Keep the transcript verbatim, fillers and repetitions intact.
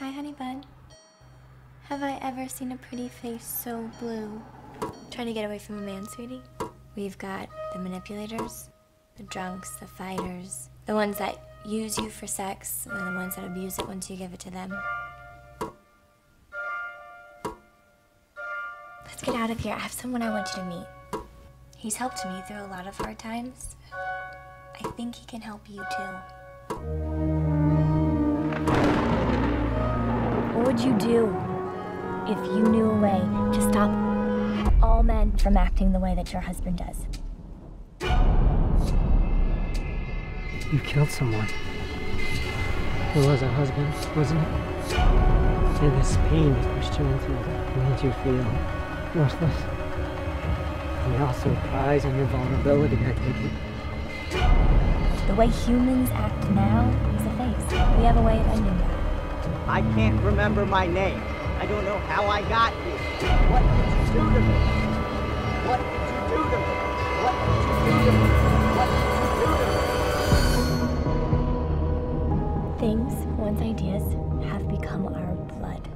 Hi, honey bun. Have I ever seen a pretty face so blue? Trying to get away from a man, sweetie? We've got the manipulators, the drunks, the fighters, the ones that use you for sex, and the ones that abuse it once you give it to them. Let's get out of here. I have someone I want you to meet. He's helped me through a lot of hard times. I think he can help you too. What would you do if you knew a way to stop all men from acting the way that your husband does? You killed someone. It was a husband, wasn't it? And this pain that was chewing through that made you feel worthless. And also prize on your vulnerability, I think. The way humans act now is a phase. We have a way of ending that. I can't remember my name. I don't know how I got here. What did you do to me? What did you do to me? What did you do to me? What did you do to me? Things, one's ideas, have become our blood.